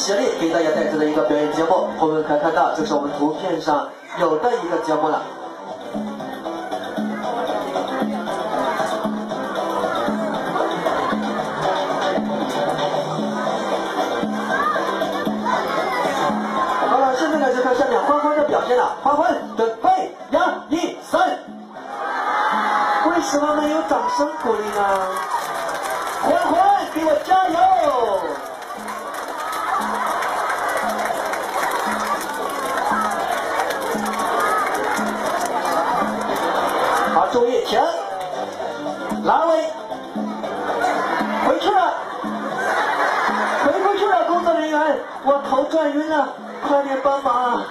实力给大家带来的一个表演节目，我们可以看到，这是我们图片上有的一个节目了。好了，现在呢就看下面欢欢的表现了。欢欢，准备，1、2、3。为什么没有掌声鼓励呢？欢欢，给我加油！ 注意，停！拉位，回去了，回去了！工作人员，我头转晕了，快点帮忙啊！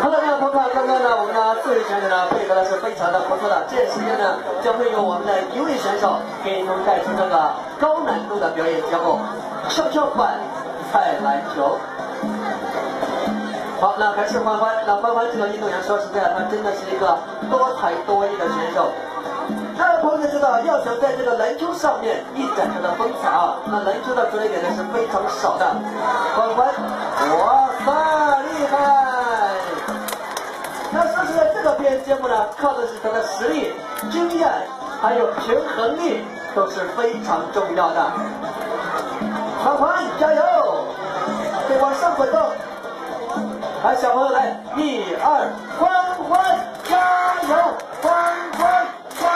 好了，各位朋友，刚刚呢，我们的自由选手呢，配合的是非常的不错的，这时间呢。 将会由我们的一位选手给您带出这个高难度的表演节目——跷跷板踩篮球。好，那还是欢欢。那欢欢这个运动员，说实在，他真的是一个多才多艺的选手。那朋友们知道，要想在这个篮球上面一展他的风采啊，那篮球的着力点呢是非常少的。欢欢，哇塞，厉害！那说实在，这个表演节目呢，靠的是他的实力。 经验还有平衡力都是非常重要的。欢欢加油，再往上滚动。来，小朋友来，1、2，欢欢加油，欢欢加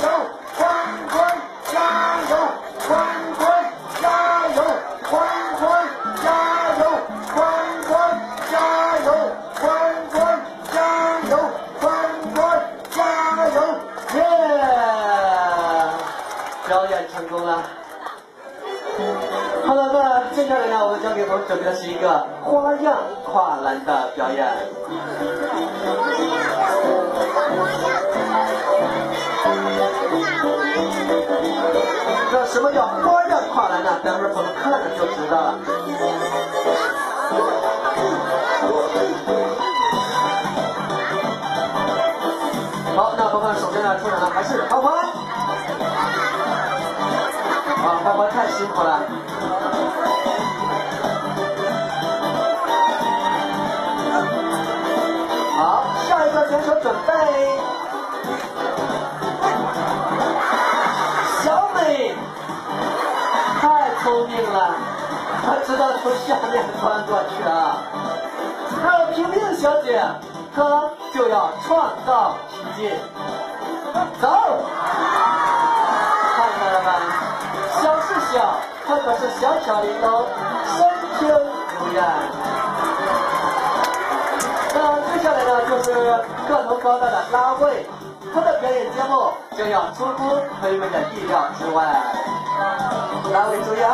油，欢欢加油，欢欢加油，欢欢加油，欢欢加油，欢欢加油，欢欢加油。 耶！ 表演成功了。好了，那接下来呢，我们将给朋友准备的是一个花样跨栏的表演。那什么叫花样跨栏呢？待会儿我们看了就知道了。好，那。 首先呢，出场的还是欢欢。啊，欢欢太辛苦了。好，下一个选手准备。小美，太聪明了，她知道从下面穿过去啊。那平平小姐，她就要创造奇迹。 走，看到了吗？小是小，它可是小小玲珑，身轻如燕。那接下来呢，就是个头高大的拉位，他的表演节目将要出乎朋友们的意料之外。拉位注意啊！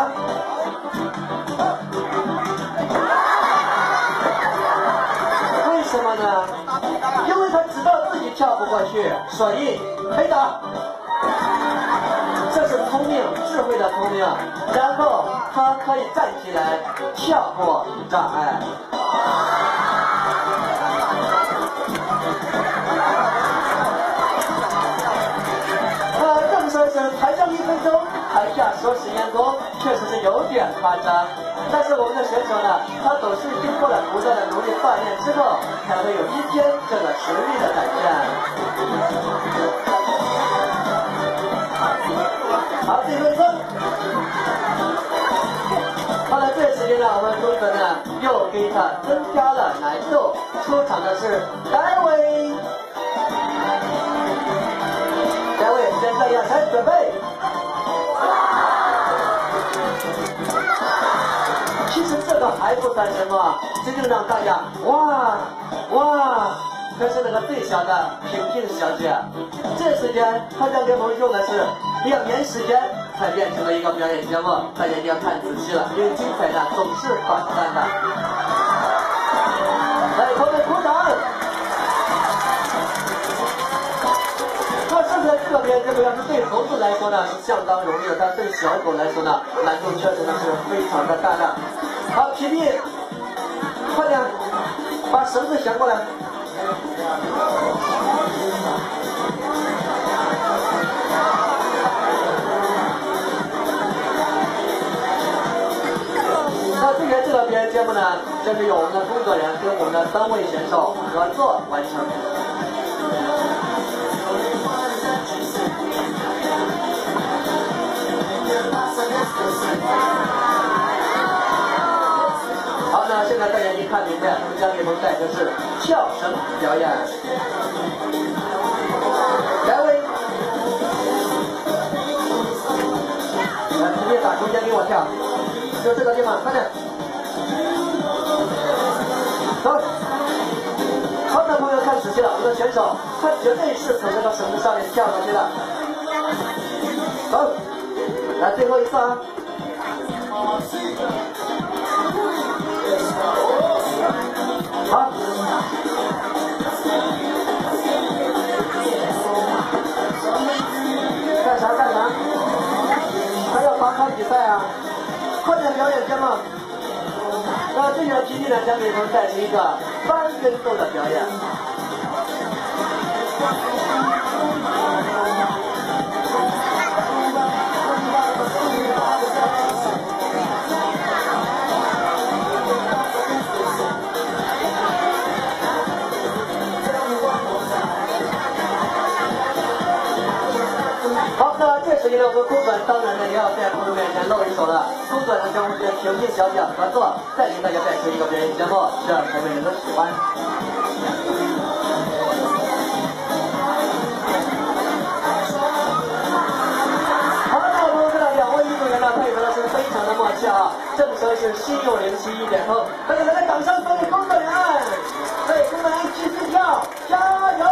为什么呢？因为他知道。 跳不过去，所以黑打。这是聪明，智慧的聪明。然后他可以站起来，跳过障碍。这么说是台上1分钟，台下10年功，确实是有点夸张。但是我们的选手呢，他总是经过了不断的努力锻炼之后，才会有今天这个实力的展现。 好，1分钟。好了，这时间呢，我们工作呢又给他增加了难度。出场的是戴伟，戴伟先上阳台准备。其实这个还不算什么，真正让大家哇哇。 这是那个最小的平平小姐，这时间她将给我们用的是2年时间才变成了一个表演节目，大家一定要看仔细了，因为精彩呢总是短暂的。来，朋友们鼓掌！那这个特别这个要是对猴子来说呢是相当容易的，但对小狗来说呢难度确实呢是非常的大的。好，皮皮，快！绳子旋过来。那这个这边节目呢，这是由我们的工作人员跟我们的三位选手合作完成。 好，那现在大家一看明白，我们将给您带的是跳绳表演。来位，来直接打中间给我跳，就这个地方，快点，走！好的朋友看仔细了，我们的选手他绝对是从这个绳子上面跳上去的。走，来最后一次啊！ 好，干啥干啥？还要罚考比赛啊！快点表演节目。那这条题目呢，将给我们带来一个翻跟斗的表演。这个我们工作人员当然呢也要在观众面前露一手了。工作人员跟我们的评剧小姐合作，带领大家带出一个表演节目，让全美人都喜欢。好了，我们看到两位运动员呢，配合的是非常的默契啊。这个时候是心有灵犀一点通，大家来掌声送给工作人员，对工作人员继续跳，加油！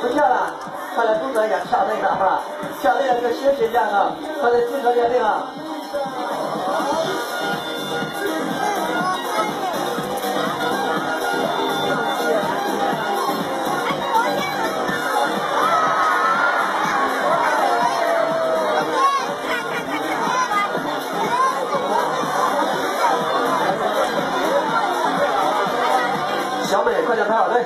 不跳了。 看来工作人员跳累了哈，跳累了就休息一下啊，快点集合决定啊！小美，快点排好队。